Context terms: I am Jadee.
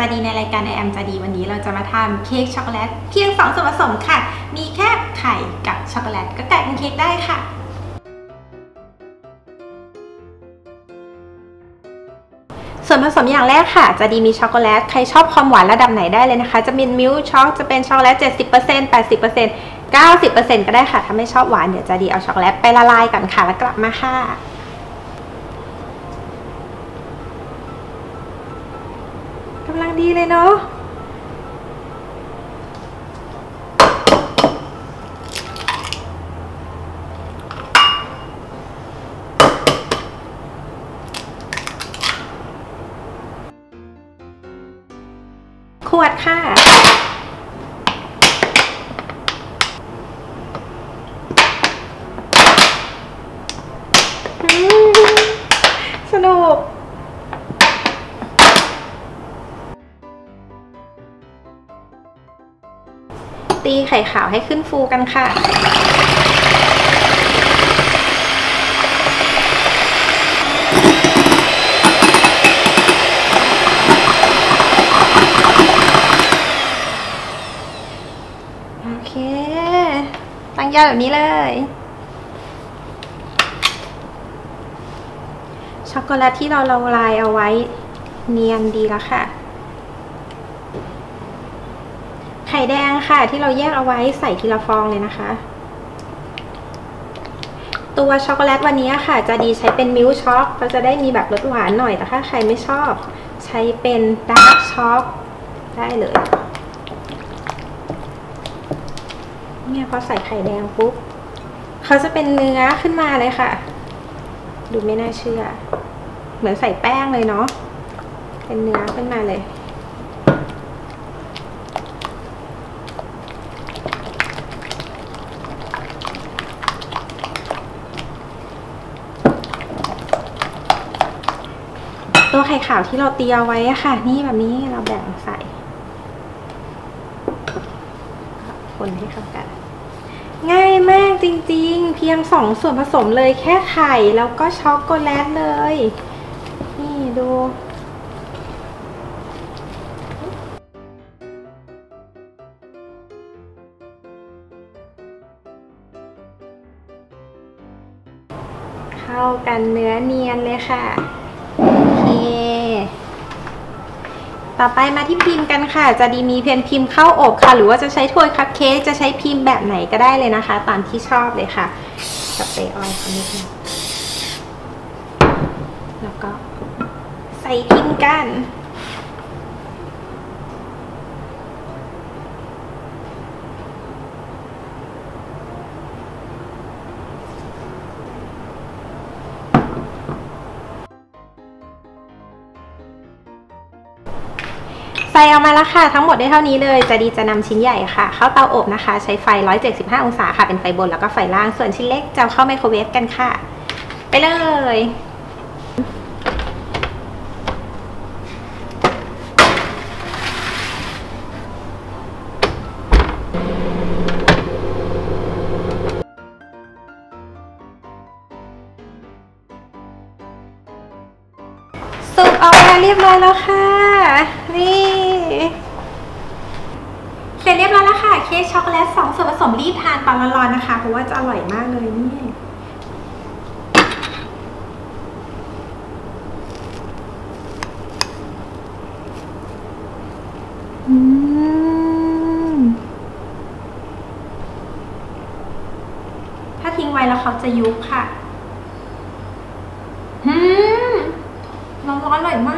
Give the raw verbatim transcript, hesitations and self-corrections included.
จาดีในรายการไอแอมจาดีวันนี้เราจะมาทำเค้กช็อกโกแลตเพียงสองส่วนผสมค่ะมีแค่ไข่กับช็อกโกแลตก็กลายเป็นเค้กได้ค่ะส่วนผสมอย่างแรกค่ะจะดีมีช็อกโกแลตใครชอบความหวานระดับไหนได้เลยนะคะจะเป็นมิลค์ช็อกจะเป็นช็อกโกแลต เจ็ดสิบเปอร์เซ็นต์ แปดสิบเปอร์เซ็นต์ เก้าสิบเปอร์เซ็นต์ ก็ได้ค่ะถ้าไม่ชอบหวานเดี๋ยวจะดีเอาช็อกโกแลตไปละลายก่อนค่ะแล้วกลับมาค่ะกำลังดีเลยเนาะขวดค่ะสนุกตีไข่ขาวให้ขึ้นฟูกันค่ะโอเคตั้งยาวแบบนี้เลยช็อกโกแลตที่เราละลายเอาไว้เนียนดีแล้วค่ะไข่แดงค่ะที่เราแยกเอาไว้ใส่ทีละฟองเลยนะคะตัวช็อกโกแลตวันนี้ค่ะจะดีใช้เป็นมิลช็อกก็จะได้มีแบบรสหวานหน่อยแต่ถ้าใครไม่ชอบใช้เป็นดาร์กช็อกได้เลยเนี่ยพอใส่ไข่แดงปุ๊บเขาจะเป็นเนื้อขึ้นมาเลยค่ะดูไม่น่าเชื่อเหมือนใส่แป้งเลยเนาะเป็นเนื้อขึ้นมาเลยตัวไข่ขาวที่เราเตรียมไว้ค่ะนี่แบบนี้เราแบ่งใส่คนให้เข้ากันง่ายมากจริงๆเพียงสองส่วนผสมเลยแค่ไข่แล้วก็ช็อกโกแลตเลยนี่ดูเข้ากันเนื้อเนียนเลยค่ะต่อไปมาที่พิมพ์กันค่ะจะดีมีเพียงพิมพ์ข้าวอบค่ะหรือว่าจะใช้ถ้วยคัพเค้กจะใช้พิมพ์แบบไหนก็ได้เลยนะคะตามที่ชอบเลยค่ะสเปรย์ออยล์นิดนึงแล้วก็ใส่พิมพ์กันใส่ออกมาแล้วค่ะทั้งหมดได้เท่านี้เลยจะดีจะนำชิ้นใหญ่ค่ะเข้าเตาอบนะคะใช้ไฟหนึ่งร้อยเจ็ดสิบห้าองศาค่ะเป็นไฟบนแล้วก็ไฟล่างส่วนชิ้นเล็กจะเข้าไมโครเวฟกันค่ะไปเลยสุกออกมาเรียบร้อยแล้วค่ะนี่เสร็จเรียบร้อยแล้วค่ะเค้กช็อกโกแลตสองส่วนผสมรีบทานตอนร้อนๆนะคะเพราะว่าจะอร่อยมากเลยนี่อืมถ้าทิ้งไว้แล้วเขาจะยุบค่ะอืมร้อนๆอร่อยมาก